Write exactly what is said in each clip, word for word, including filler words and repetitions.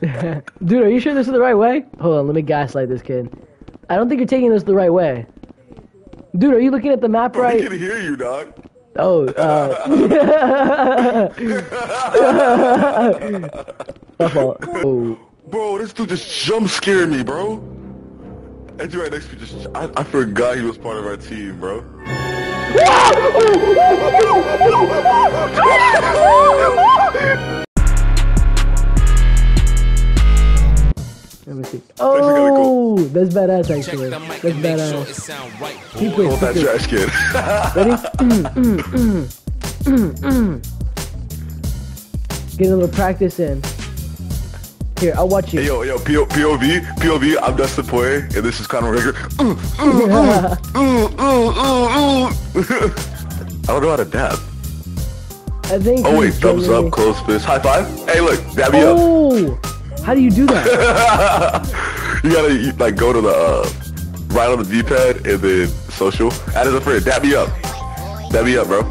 Dude, are you sure this is the right way? Hold on, let me gaslight this kid. I don't think you're taking this the right way. Dude, are you looking at the map right? I can hear you, dog. Oh, uh... My fault. Oh. Bro, this dude just jump scared me, bro. And you right next to me just... I, I forgot he was part of our team, bro. Let me see. Oh, that's badass actually. That's badass. Keep it. Hold that trash can. Ready? Mm, mm, mm, mm, mm. Get a little practice in. Here, I'll watch you. Hey, yo, yo, P O V, P O V, I'm Dustin Poirier, and this is Conor McGregor. Mm, mm, yeah. mm, mm, mm, mm. I don't know how to dab. I think. Oh wait, thumbs up, close fist, high five. Hey, look, dab me oh. up. How do you do that? You gotta you, like go to the uh, right on the D pad and then social. Add as a friend. Dab me up. Dab me up, bro.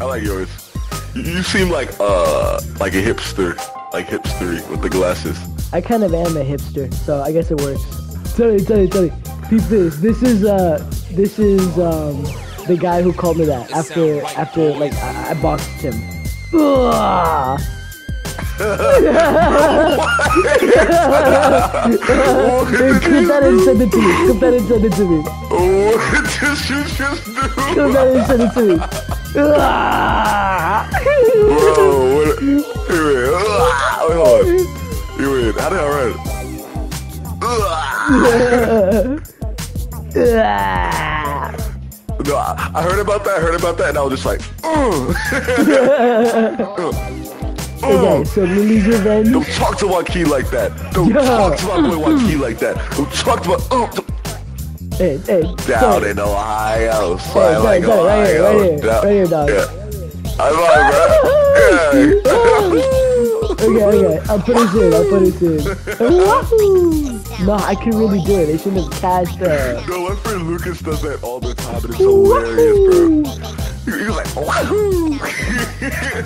I like yours. You, you seem like uh like a hipster, like hipstery with the glasses. I kind of am a hipster, so I guess it works. Tell me, tell me, tell me. Peep this. This is uh this is um. the guy who called me that after after like I, I boxed him. Ugh. Clip that and send it to me. Clip that and send it to me. What did you just do? Clip that and send it to me. Bro, what? You win. You win. How did I run? No, I, I heard about that, I heard about that, and I was just like, mm. Okay, so Lily's Revenge. Don't talk to Joaquin like that. Don't Yo. talk to my boy Joaquin like that. Don't talk to my... Uh, hey, hey, down sorry. in Ohio. Hey, sorry, like sorry, Ohio. Right here, right here, down, right here, dog. Yeah. I'm on, bro. Yeah. Okay, okay, I'll put it in, I'll put it in. No, I can really do it. They shouldn't have cashed that. No, my friend Lucas does that all the time, and it's hilarious, bro. You're like, wahoo!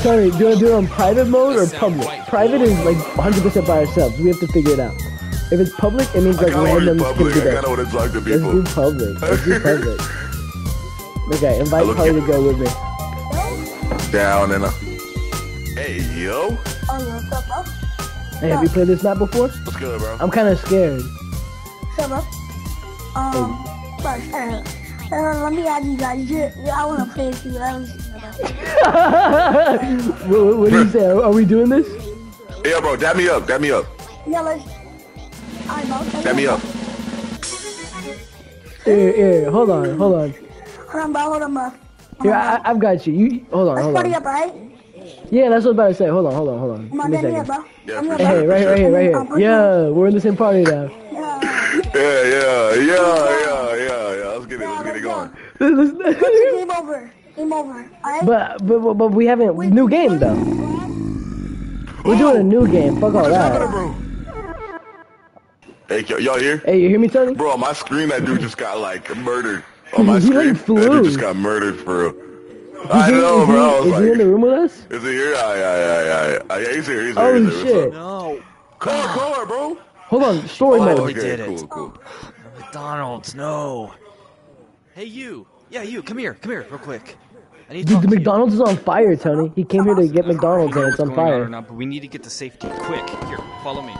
Sorry, do I do it on private mode or public? Private is like one hundred percent by ourselves. We have to figure it out. If it's public, it means like random people do that. I kinda wanna talk to people. Let's do public. Let's do public. Okay, invite Polly to go with me. Down and up. Hey, yo. Hey, have you played this map before? What's good, bro? I'm kind of scared. So, bro, um, but, uh, let me add you guys. I want to play with you. I want to play with you. What do you say? Are we doing this? Yeah, bro, dab me up, dab me up. Yeah, let's... Alright, bro. Dab me up. Here, here, hold on, hold on. Hold on, bro, hold on, bro. Here, I, I've got you. You hold on, hold on. Let's party up, right? Yeah, that's what I was about to say. Hold on, hold on, hold on. Come on, give me a second. Yeah, hey, hey, right here, right here, right here. Yeah, we're in the same party now. Yeah, yeah, yeah, yeah, yeah, yeah. Let's get it, let's get it going. Game over, game over, alright? But, but, but we haven't, new game though. We're doing a new game, fuck all that. Hey, y'all here? Hey, you hear me, Tony? Bro, on my screen, that dude just got like murdered. On my screen, that dude just got murdered for real. Is I he, know, is bro. He, is like, he in the room with us? Is he here? Yeah, yeah, yeah, yeah. Yeah, he's here. He's here. Oh, he's here. Shit. No. Call her, call her, bro. Hold on. Story mode. Oh, we okay, did cool, it. Cool. McDonald's, no. Hey, you. Yeah, you. Come here. Come here, real quick. I need to Dude, the McDonald's you. is on fire, Tony. He came here to get McDonald's and it's on fire. Or not, but we need to get to safety quick. Here, follow me.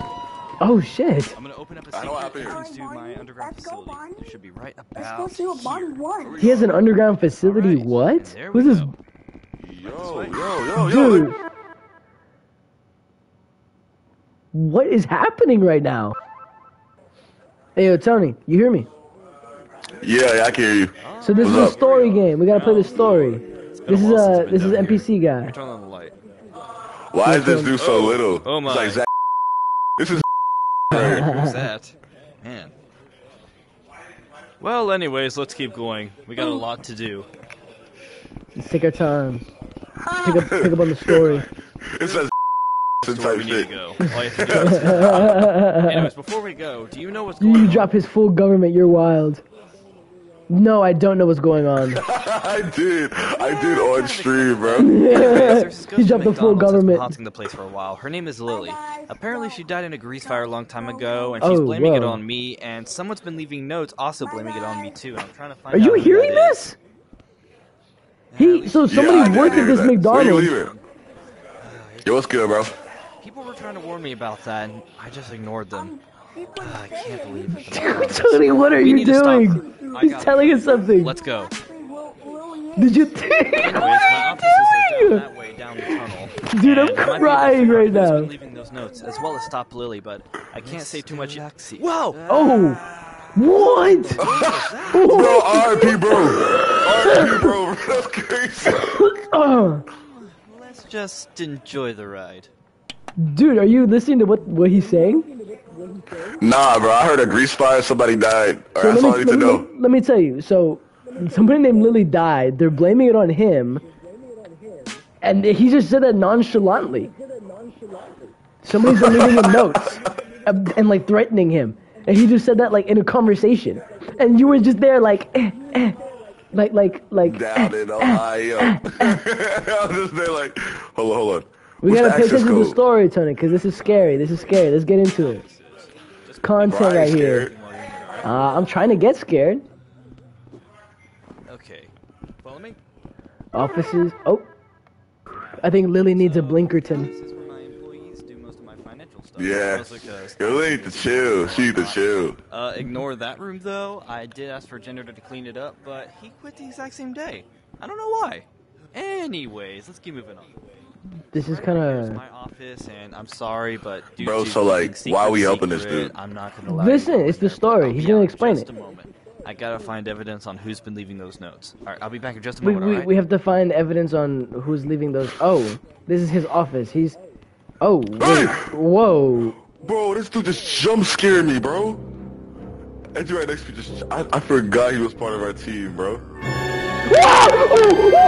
Oh, shit. I'm going to open up a secret entrance to my underground facility. It should be right about here. He has an underground facility? What? Who's this? Yo, yo, yo, yo. Dude. What is happening right now? Hey, yo, Tony, you hear me? Yeah, yeah, I can hear you. So this is a story game. We got to play the story. This is a, this is N P C guy. Turn on the light. Why is this dude so little? Oh, my. This is... Who's that? Man. Well, anyways, let's keep going. We got a lot to do. Let's take our time. Pick up, pick up on the story. It says That's where we need to go. All you have to do is... Anyways, before we go, do you know what's going on? You drop his full government, you're wild. No, I don't know what's going on. I did. I did on stream, bro. Yeah. He dropped the full government. Haunting the place for a while. Her name is Lily. Apparently, she died in a grease fire a long time ago, and she's oh, blaming whoa. it on me. And someone's been leaving notes, also blaming it on me too. And I'm trying to find. Are out you hearing this? He. So somebody yeah, worked at this that. McDonald's. Where Yo, what's good, bro? People were trying to warn me about that, and I just ignored them. Uh, I can't believe it. Tony, what are we you doing? He's telling us something. Let's go. Did you think? Anyways, my offices are down that way, down the tunnel. Dude, I'm crying right now. I've been leaving those notes, as well as stop Lily, but I can't say too much. Whoa! Oh! What? Bro, R I P, bro. R I P, bro. That's crazy. Let's just enjoy the ride. Dude, are you listening to what what he's saying? Nah, bro, I heard a grease fire, somebody died. All right, so that's me, all I need to me, know. Let me tell you. So, somebody named Lily died. They're blaming it on him. And he just said that nonchalantly. Somebody's been leaving him notes and, and, like, threatening him. And he just said that, like, in a conversation. And you were just there, like, eh, eh. Like, like, like. Down eh, in Ohio. Eh, eh, eh. I was just there, like, hold on, hold on. We What's gotta pay attention code? to the story, Tony, because this is scary. This is scary. Let's get into it. Content Brian right scared. here. Uh, I'm trying to get scared. Okay. Follow me. Offices. Oh. I think Lily needs so, a Blinkerton. This is where my employees do most of my financial stuff. Yeah. Lily needs to chill. She needs to chill. Uh, ignore that room, though. I did ask for Gender to clean it up, but he quit the exact same day. I don't know why. Anyways, let's keep moving on. This is kind of my office, and I'm sorry, but dude, bro. So like, secret, why are we helping secret, this dude? I'm not gonna lie. Listen, it's the story. He's gonna explain it. Just a moment. I gotta find evidence on who's been leaving those notes. All right, I'll be back in just a moment. We, we, all right? we have to find evidence on who's leaving those. Oh, this is his office. He's. Oh, wait. Whoa. Bro, this dude just jump scared me, bro. And you right next to me. Just, I, I forgot he was part of our team, bro. Get in there.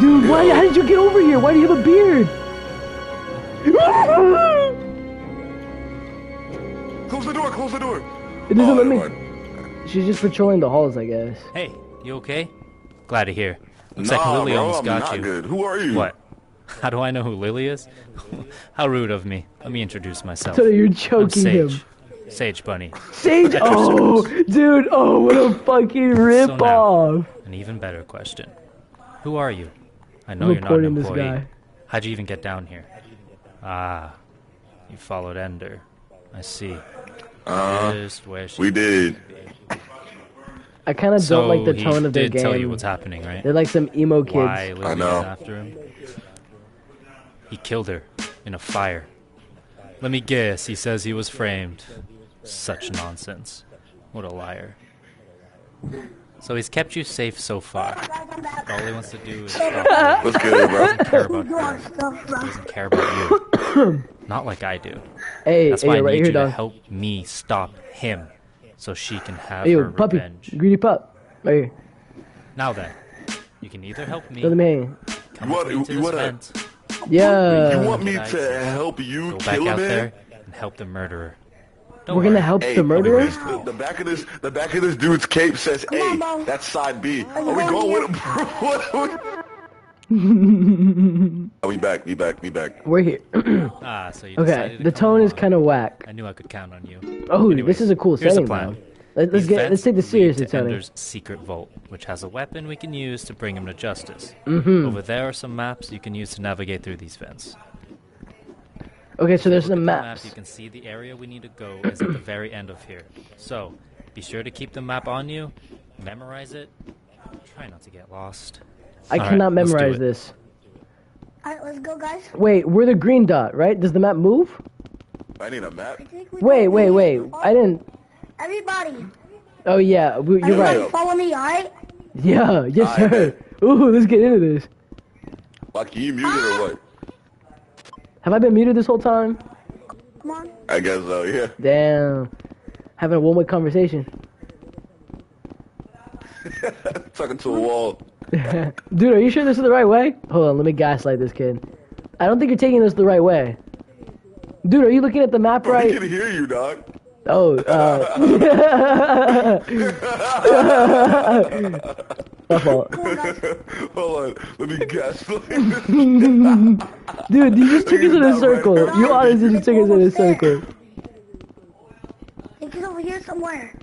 Dude, why? How did you get over here? Why do you have a beard? Close the door. Close the door. It doesn't oh, let me. Mind. She's just patrolling the halls, I guess. Hey, you okay? Glad to hear. Looks nah, like Lily bro, almost I'm got not you. Good. Who are you? What? How do I know who Lily is? How rude of me. Let me introduce myself. So you're choking Sage. him. Sage Bunny. Sage? Oh, dude. Oh, what a fucking ripoff. So now, an even better question. Who are you? I know I'm you're not an employee. How'd you even get down here? Ah, you followed Ender. I see. Uh, Just where she we did. I kind of so don't like the tone of their game. They did tell you what's happening, right? They're like some emo kids. Why Lily I know. Is after him. He killed her in a fire. Let me guess, he says he was framed. Such nonsense. What a liar. So he's kept you safe so far. All he wants to do is stop. What's good, bro? He doesn't care about you. He doesn't care about you. Not like I do. Hey, That's why hey, I need right here, you dog. to help me stop him so she can have hey, her puppy. revenge. Greedy pup. Right here. Now then, you can either help me come what, you, to this vent. Yeah. You want me to help you Go kill back out there and help the murderer? Don't We're worry. gonna help hey, the murderer. The, the back of this, the back of this dude's cape says A. Hey, that's side B. Are we going with him? What are we? Are we back? We back? We back? We're here. ah, so you okay. The tone is kind of whack. I knew I could count on you. Oh, Anyways, this is a cool setting. Plan. Let's, let's get. Let's take this seriously, Tony. Ender's secret vault, which has a weapon we can use to bring him to justice. Mm-hmm. Over there are some maps you can use to navigate through these vents. Okay, so there's some maps. The map, you can see the area we need to go is at the very end of here. So, be sure to keep the map on you, memorize it, try not to get lost. I All cannot right, memorize this. Alright, let's go, guys. Wait, we're the green dot, right? Does the map move? I need a map. Wait, wait, wait. I didn't... Everybody. Oh yeah, we, you're Everybody right. Follow me, alright? Yeah, yes I sir. Bet. Ooh, let's get into this. Like you muted ah. or what? Have I been muted this whole time? Come on. I guess so. Yeah. Damn. Having a one-way conversation. Talking to a wall. Dude, are you sure this is the right way? Hold on, let me gaslight this kid. I don't think you're taking this the right way. Dude, are you looking at the map right? I can hear you, dog. Oh, uh... Hold on, let me guess. Dude, you just took us in a circle. Right. You honestly just took us in a circle. It's over here somewhere.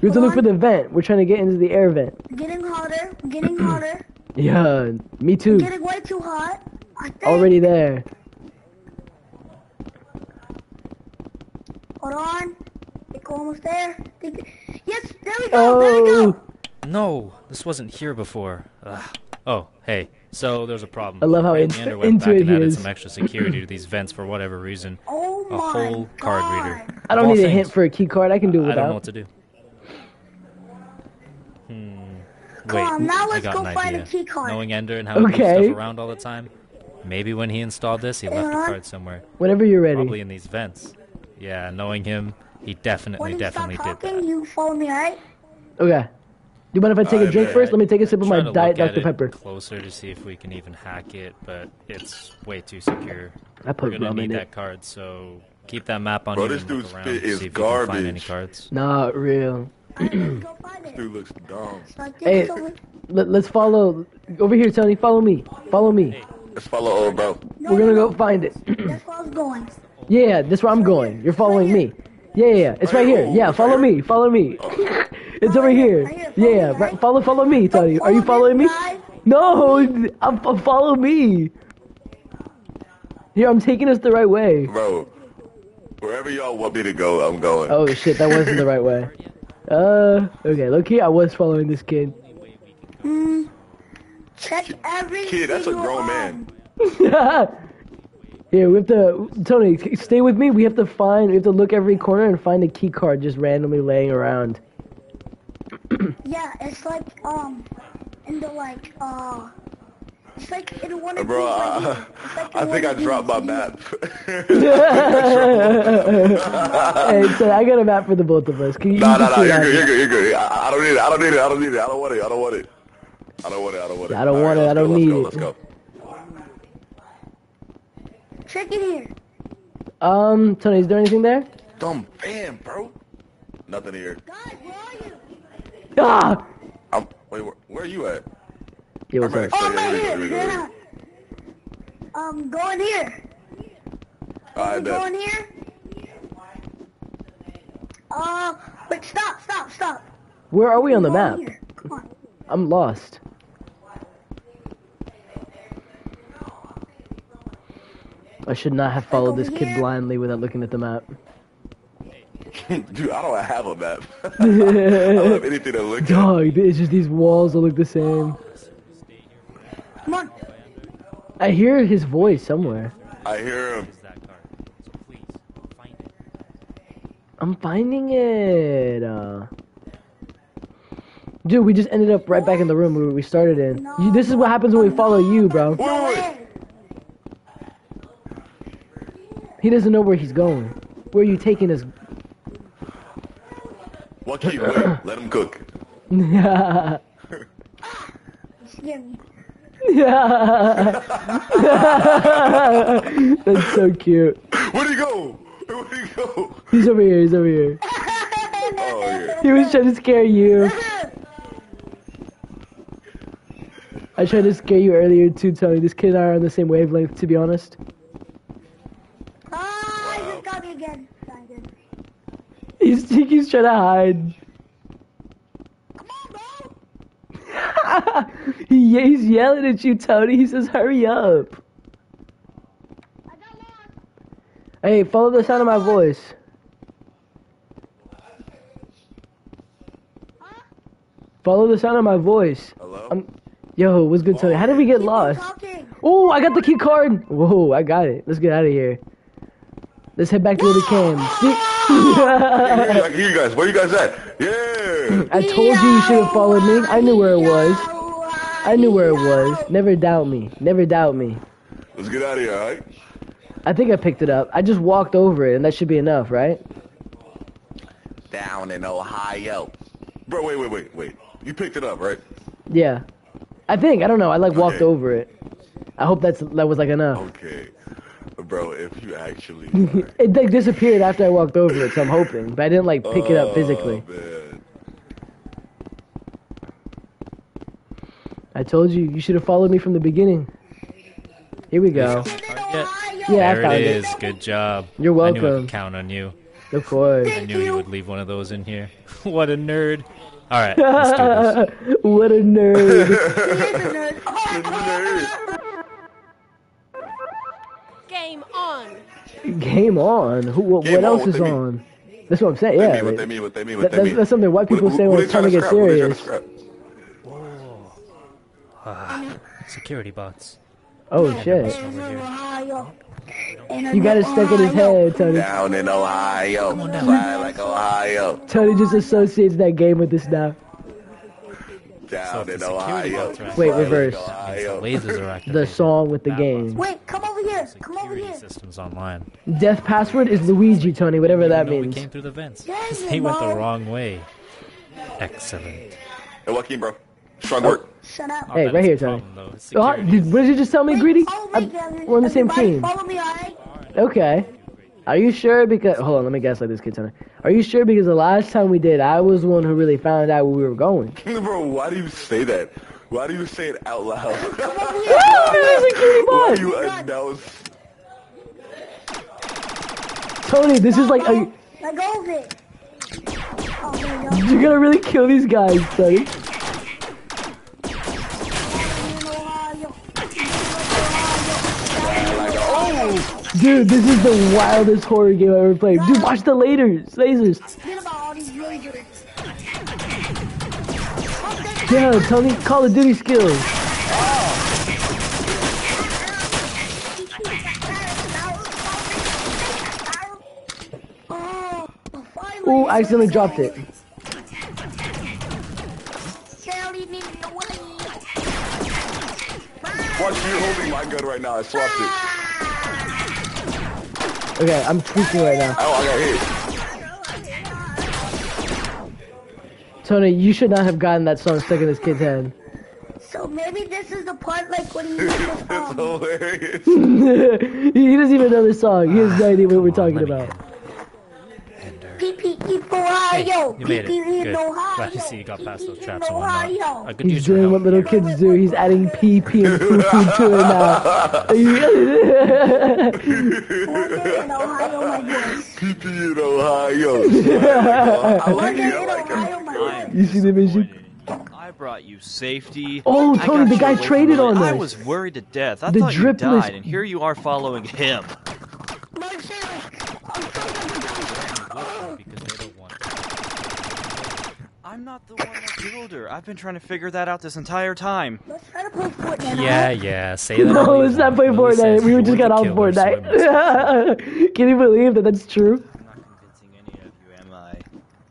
We have to look for the vent. We're trying to get into the air vent. Getting hotter, getting hotter. Yeah, me too. Getting way too hot. I think. Already there. Hold on. It's almost there. Yes, there we go, oh. there we go. No, this wasn't here before. Ugh. Oh, hey. So there's a problem. I love how into it went back and added some extra security to these vents for whatever reason. Oh my god. A whole card reader. I don't need a hint for a key card. I can do it without. I don't know what to do. Hmm. Wait, on, now let's go find a key card. Knowing Ender and how he okay. moves stuff around all the time, maybe when he installed this, he left a card somewhere. Whenever you're ready. Probably in these vents. Yeah, knowing him, he definitely, definitely did talking, that. You follow me, right? Okay. Do you mind if I take uh, a drink first? Let me take a sip of my Diet Doctor Pepper. Closer to see if we can even hack it, but it's way too secure. I put We're gonna need in that it. card, so keep that map on Bro, you. This dude's spit is see if garbage. You can find any cards. Not real. This dude looks dumb. Hey, let, let's follow over here, Tony. Follow me. Follow me. Hey. Let's follow old bro. No, We're gonna no, go no. find it. That's where I was going. Yeah, that's where I'm going. You're following me. Yeah, yeah, yeah. It's right here. Yeah, follow me. Follow me. It's over here. Yeah, right. Follow, follow me, Tony. Are you following me? No, I'm, I'm follow me. Here, I'm taking us the right way. Bro, wherever y'all want me to go, I'm going. Oh shit, that wasn't the right way. Uh, okay, low key, I was following this kid. Mm, check every kid. That's a grown man. Here, we have to. Tony, stay with me. We have to find. We have to look every corner and find a key card just randomly laying around. Yeah, it's like, um, in the, like, uh, it's like in one of Bro, these, uh, like, I think I dropped my map. Hey, so I got a map for the both of us. Can you No, no, no, you're good, you're good, you're good. I, I don't need it, I don't need it, I don't need it, I don't want it, I don't want it. I don't want it, I don't want it. I don't want it, I don't need it. Let's go, let's go. Check it here. Um, Tony, is there anything there? Dumb bam, bro. Nothing here. God, where are you? Ah! I'm, wait, where, where are you at? Yo, what's I'm, right, oh, I'm right here. Here, here, here. Um, go in here. I bet. Go in here. Uh, but stop, stop, stop. Where are we on the go map? Come on. I'm lost. I should not have followed this kid here. blindly without looking at the map. Dude, I don't have a map. I don't have anything to look Dog, at. Dog, it's just these walls that look the same. Come on. I hear his voice somewhere. I hear him. I'm finding it. Uh... Dude, we just ended up right back in the room where we started in. You, this is what happens when we follow you, bro. Wait, wait. He doesn't know where he's going. Where are you taking us? What key? Wait, let him cook. Yeah. That's so cute. Where'd he go? Where'd he go? He's over here. He's over here. Oh, yeah. He was trying to scare you. I tried to scare you earlier too, Tony. This kid and I are on the same wavelength, to be honest. Ah, wow. He got me again. He's, he keeps trying to hide. Come on, bro! he, he's yelling at you, Tony. He says, hurry up. I got lost. Hey, follow the sound of my voice. Huh? Follow the sound of my voice. Hello? I'm, yo, what's good, Tony? How did we get Keep lost? Oh, I got the key card. Whoa, I got it. Let's get out of here. Let's head back to where we came. I can hear you guys. Where you guys at? Yeah. I told you you should have followed me. I knew where it was. I knew where it was. Never doubt me. Never doubt me. Let's get out of here, alright? I think I picked it up. I just walked over it, and that should be enough, right? Down in Ohio. Bro, wait, wait, wait, wait. You picked it up, right? Yeah. I think. I don't know. I, like, walked okay. over it. I hope that's that was like enough. Okay, bro. If you actually like... it like disappeared after I walked over it, so I'm hoping. But I didn't like pick oh, it up physically. Man. I told you you should have followed me from the beginning. Here we go. Target. Yeah, there I it is. It. Good job. You're welcome. I knew I could count on you. Of course. I knew you would leave one of those in here. What a nerd. All right, let's do this. What a nerd. He is a nerd. Oh, nerd. Game on. Game on? Who? What, Game what on, else what is on? That's what I'm saying, what yeah. Mean, what they mean, what they mean, what that, they that's, mean. That's something white people what, say what, when it's time to get serious. Whoa. Ah, security bots. Oh, yeah, shit. You got it stuck in his head, Tony. Down in Ohio, fly like Ohio. Tony just associates that game with this now. Down so in Ohio. Wait, reverse. Ohio. The lasers are activated. The song with the that game. Wait, come over here. Come over here. Systems online. Death password is Luigi, Tony. Whatever that means. We came through the vents. He went the wrong way. Excellent. Hey, Joaquin, bro. Strong work. Oh, shut up. Hey, right here, Tony. Oh, did, what did you just tell me, Greedy? I'm, we're on the same team. Me, right? Okay. Are you sure? Because hold on, let me guess like this, kid, Tony. Are you sure? Because the last time we did, I was the one who really found out where we were going. Bro, why do you say that? Why do you say it out loud? Why do you announce? Tony, this is like a. Let go of it. You're gonna really kill these guys, Tony. Dude, this is the wildest horror game I've ever played. Dude, watch the lasers. Lasers. Yeah, Tony, Call of Duty skills. Ooh, I accidentally dropped it. Watch, you're holding my gun right now. I swapped it. Okay, I'm tweaking right now. Oh, I got hit. Tony, you should not have gotten that song stuck in this kid's head. So maybe this is the part like when he hears the song. Hilarious. He doesn't even know the song. He has no idea what we're talking about. P P E Ohio. You made it. Good. Glad to see you got past those traps. He's doing what little kids do. He's adding P P and poo-poo to it now. P P in Ohio. You see the vision? I brought you safety. Oh, Tony, the guy traded on us. I was worried to death. I thought you died, and here you are following him. I'm not the one that killed her. I've been trying to figure that out this entire time. Let's try to play Fortnite. Yeah, yeah, say that. No, let's not play Fortnite. We just got off Fortnite. Can you believe that that's true? I'm not convincing any of you, am I?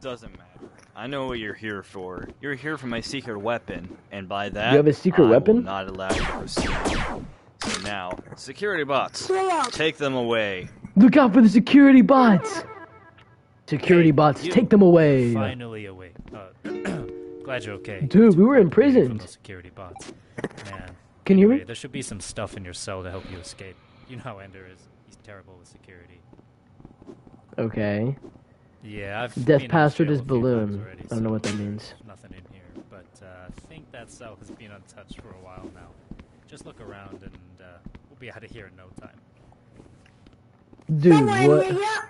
Doesn't matter. I know what you're here for. You're here for my secret weapon, and by that, you have a secret weapon? I will not allow you to proceed. So now, security bots, take them away. Look out for the security bots. Security hey, bots, take them away. Finally away. Uh, glad you're okay. Dude, we were imprisoned. From those security bots. Man. Can anyway, you hear me? There should be some stuff in your cell to help you escape. You know how Ender is. He's terrible with security. Okay. Yeah, I've Death password is balloon. Already, so I don't know what that means. Nothing in here, but uh, I think that cell has been untouched for a while now. Just look around and uh, we'll be out of here in no time. Dude, Someone what?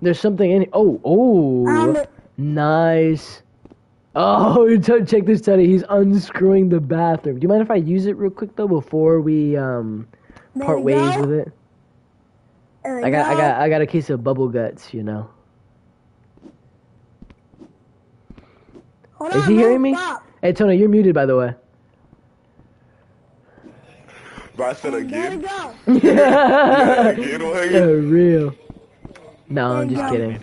There's something in it. Oh, oh, um, nice. Oh, check this, Teddy. He's unscrewing the bathroom. Do you mind if I use it real quick though before we um part ways go? with it? There I got, go. I got, I got a case of bubble guts, you know. Hold Is on, he man, hearing me? Stop. Hey, Tony, you're muted, by the way. But I said again. Go. Yeah, again, oh, real. No, I'm just kidding.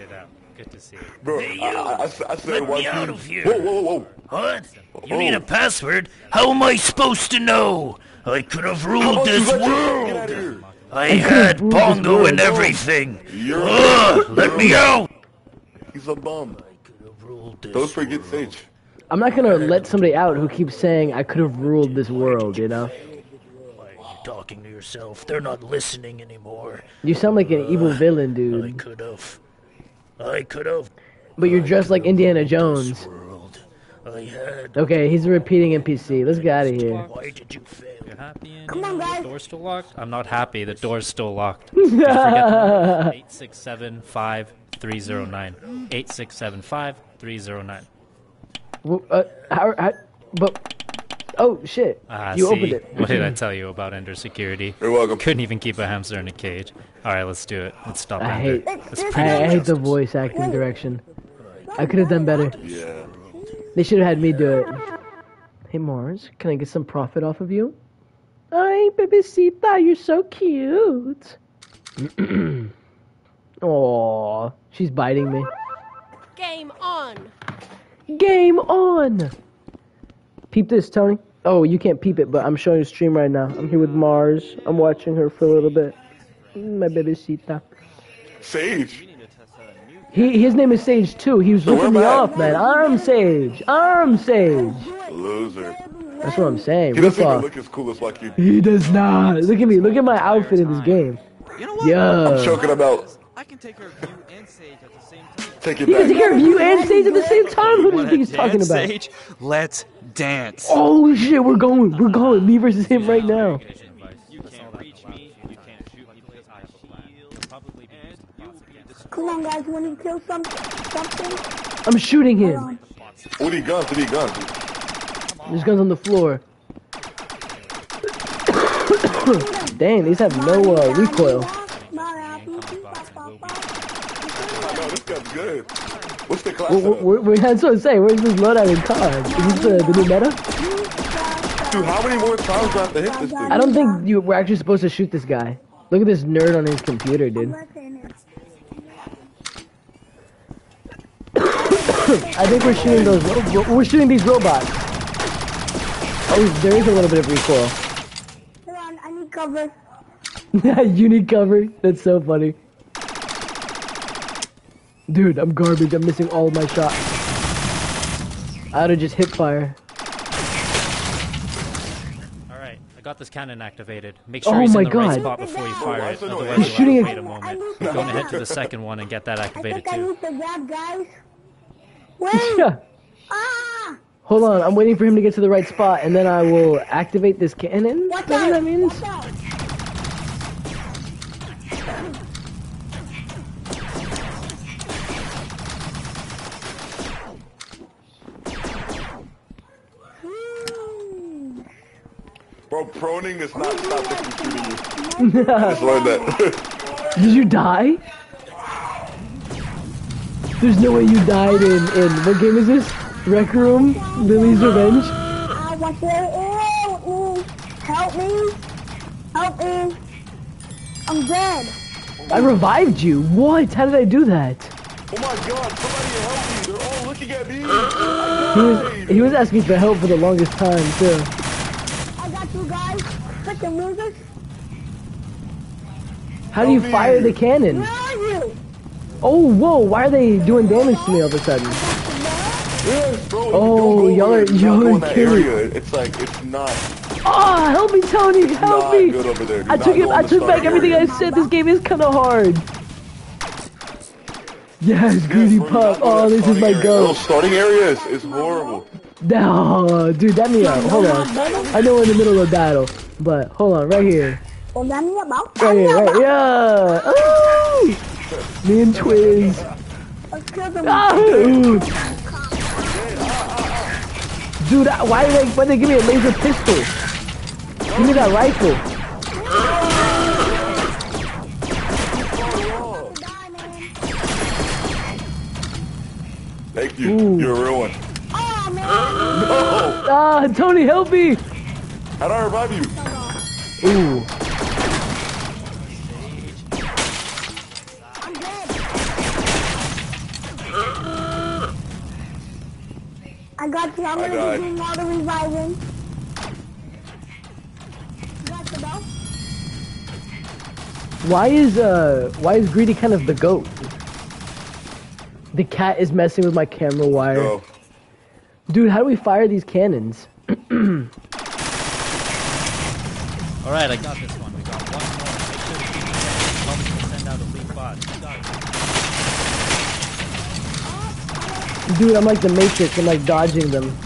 Good to see you. Bro, hey, you. I, I, I said Let me out of here. Whoa, whoa, whoa. Huh? You need a password? How am I supposed to know? I could have ruled this world. I had Pongo and everything. Ugh, let me out. He's a bum. I could have ruled this Don't forget Sage. I'm not going to let somebody out who keeps saying I could have ruled this world, you know? talking to yourself. They're not listening anymore. You sound like an uh, evil villain, dude. I could have. I could have. But you're dressed like Indiana Jones. I had okay, he's a repeating N P C. Let's get out of here. Why did you fail? You're happy and come on, guys. The door's still locked? I'm not happy. The door's still locked. Don't forget eight six seven five three zero nine. eight six seven five three zero nine. Well, uh, how, how, but... Oh, shit. Uh, you see, opened it. What did I tell you about Ender security? You're welcome. Couldn't even keep a hamster in a cage. Alright, let's do it. Let's stop I Ender. Hate, let's I, I hate justice. The voice acting direction. I could have done better. Yeah. They should have had me do it. Hey, Mars, can I get some profit off of you? Ay, Bebecita, you're so cute. Aww, she's biting me. Game on. Game on. Peep this, Tony. Oh, you can't peep it, but I'm showing you stream right now. I'm here with Mars. I'm watching her for a little bit. My Bebecita. Sage. He, his name is Sage, too. He was ripping me off, man. I'm Sage. I'm Sage. Loser. That's what I'm saying. He doesn't even look as cool as like you. He does not. Look at me. Look at my outfit in this game. You know what? Yeah. I'm choking about. I can take care of you and Sage at the same time. Take it back. He can take care of you and Sage at the same time. Who do you think he's talking about? Sage, let's dance. Oh, shit. We're going. We're going. Me versus him right now. Come on, guys, you want to kill some, something? I'm shooting him. What do you got? What do you got? There's guns on the floor. Dang, these have no uh, recoil. No, this gun's good. What's the class? We're, we're, we're, that's what I'm saying. Where's this loadout in cards? Is this uh, the new meta? Dude, how many more times do I have to hit this dude? I don't think you were actually supposed to shoot this guy. Look at this nerd on his computer, dude. I think we're shooting those. We're shooting these robots. Oh, there is a little bit of recoil. Come on, I need cover. You need cover. That's so funny. Dude, I'm garbage. I'm missing all of my shots. I oughta just hip fire. All right, I got this cannon activated. Make sure oh he's in the God. right spot before you fire oh, it. Otherwise, he's shooting. Wait a moment. I'm going to head to the second one and get that activated I think too. I need to grab, guys. Yeah. Ah. Hold on, I'm waiting for him to get to the right spot, and then I will activate this cannon. Watch That's out. What that means. Bro, proning is not stopping shooting you. I just learned that. Did you die? There's no way you died in, in, what game is this? Rec Room? Lily's Revenge? I want to, ooh, ooh, help me, help me, I'm dead. I revived you, what? How did I do that? Oh my god, somebody help me, they're all looking at me. He was, he was asking for help for the longest time, too. I got you guys, freaking losers. How do you help fire me. the cannon? Where are you? Oh, whoa, why are they doing damage to me all of a sudden? Yes, bro, oh, y'all are, y'all are killing. It's like, it's not... Ah, oh, help me, Tony, help me! Good over there. I took, it, I took back everything area. I said, this game is kinda hard. Yes, Greedy yes, Pup, oh, this is my go. Starting area is, is horrible. No, dude, that me out, hold on. I know we're in the middle of battle, but hold on, right here. Right here, right here, yeah! Oh! Me and Twiz. Ah, dude, I, why did they, why they give me a laser pistol? Give me that rifle. Thank you. Ooh. You're ruined. Oh, man. No. Ah, Tony, help me. How do I revive you? Ooh. I got you. I'm I gonna be doing all the reviving. You got the bell? Why is uh why is Greedy kind of the goat? The cat is messing with my camera wire. Oh. Dude, how do we fire these cannons? Alright, I got this one. We got one more. Make sure to keep it down. Always gonna send out a lead bot. Dude, I'm like the Matrix. I'm like dodging them.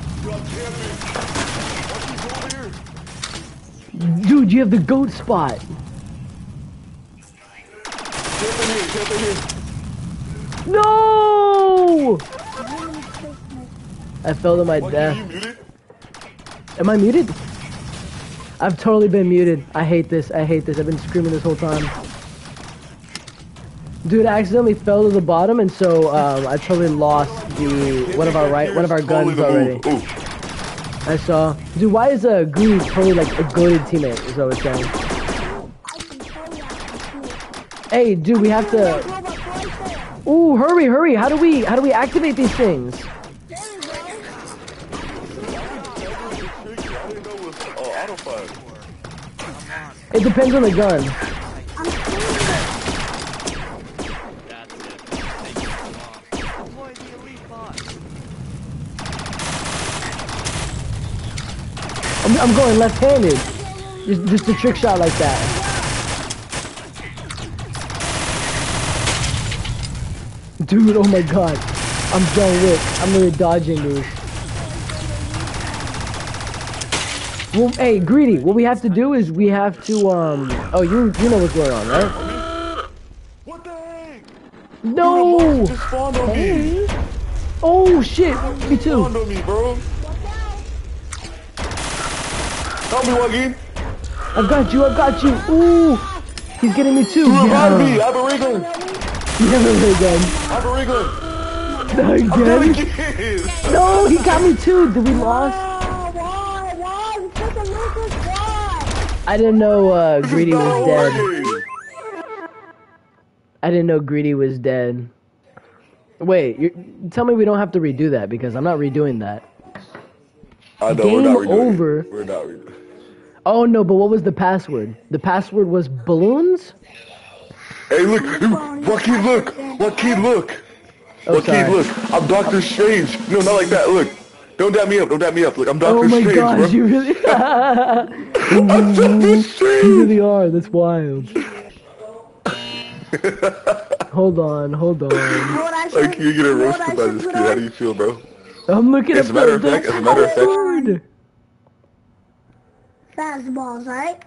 Dude, you have the goat spot. No! I fell to my death. Am I muted? I've totally been muted. I hate this. I hate this. I've been screaming this whole time. Dude, I accidentally fell to the bottom, and so um, I totally lost the one of our right, one of our guns already. I saw. Dude, why is a Goo totally like a goated teammate? Is what I was saying. Hey, dude, we have to. Ooh, hurry, hurry! How do we? How do we activate these things? It depends on the gun. I'm, I'm going left-handed. Just, just a trick shot like that. Dude, oh my god. I'm John Wick. I'm really dodging, dude. Well, hey, Greedy, what we have to do is we have to, um... Oh, you you know what's going on, right? What the heck? No! Just spawned on me. Oh, shit! Me too! Spawned on me, bro. Help me, Wuggy! I've got you, I've got you! Ooh! He's getting me too! You revived me! I have a Regan! You have a Regan! I have a Regan! No, again? No, he got me too! Did we lost? I didn't know uh, Greedy was dead. I didn't know Greedy was dead. Wait, you're, tell me we don't have to redo that because I'm not redoing that. I know, Game we're not redoing over. It. We're not redoing it. Oh no, but what was the password? The password was balloons? Hey look, Joaquin look, Joaquin look. Oh, Joaquin look, I'm Doctor Strange. No, not like that, look. Don't dab me up, don't dab me up. Look, I'm Doctor Strange, bro. Oh my gosh, you really... I'm Doctor Strange! You really are, that's wild. Hold on, hold on. Like, you're getting roasted by this kid. How do you feel, bro? I'm looking at the password. As a matter of fact, as a matter of fact... Fastballs, right?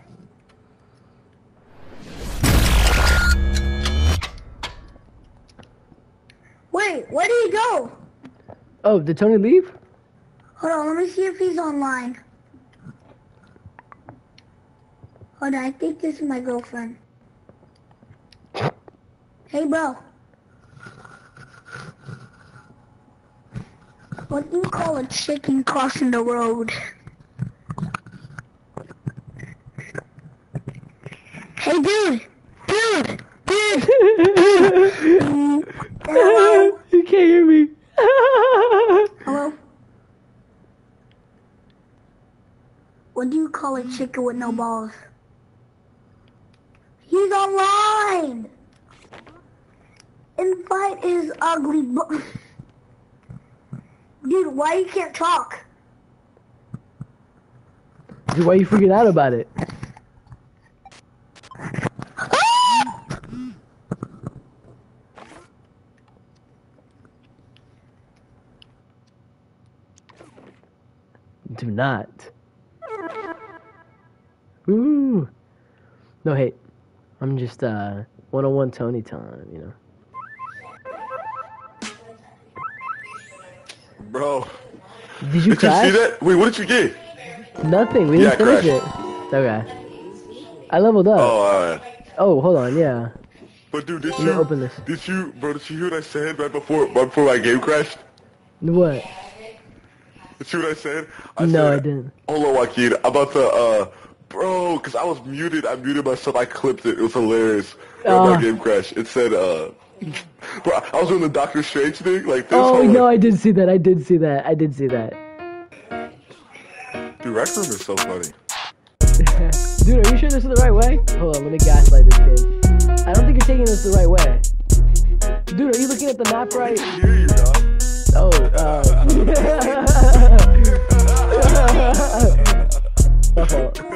Wait, where did he go? Oh, did Tony leave? Hold on, let me see if he's online. Hold on, I think this is my girlfriend. Hey, bro. What do you call a chicken crossing the road? Hey, dude! Dude! Dude! Hello? You can't hear me. Hello? What do you call a chicken with no balls? He's online! Invite his ugly bu- Dude, why you can't talk? Dude, why you freaking out about it? Do not. Ooh. No hate. I'm just uh one-on-one Tony time, you know. Bro. Did you, did crash? You see that? Wait, what did you get? Nothing. We yeah, didn't finish it. Okay. I leveled up. Oh, alright. Oh, hold on, yeah. But dude, did I'm you open this? Did you, bro? Did you hear what I said right before right before my game crashed? What? Did you hear what I said? I no, said, I didn't. Hold on, Joaquin. I'm about to uh. Bro, because I was muted. I muted myself. I clipped it. It was hilarious. Uh, my game crashed. It said, uh... bro, I was doing the Doctor Strange thing. Like this. Oh, no, like, I did see that. I did see that. I did see that. Dude, Rec Room is so funny. Dude, are you sure this is the right way? Hold on, let me gaslight this kid. I don't think you're taking this the right way. Dude, are you looking at the map right? I hear you, dog. Oh, uh... uh, uh, uh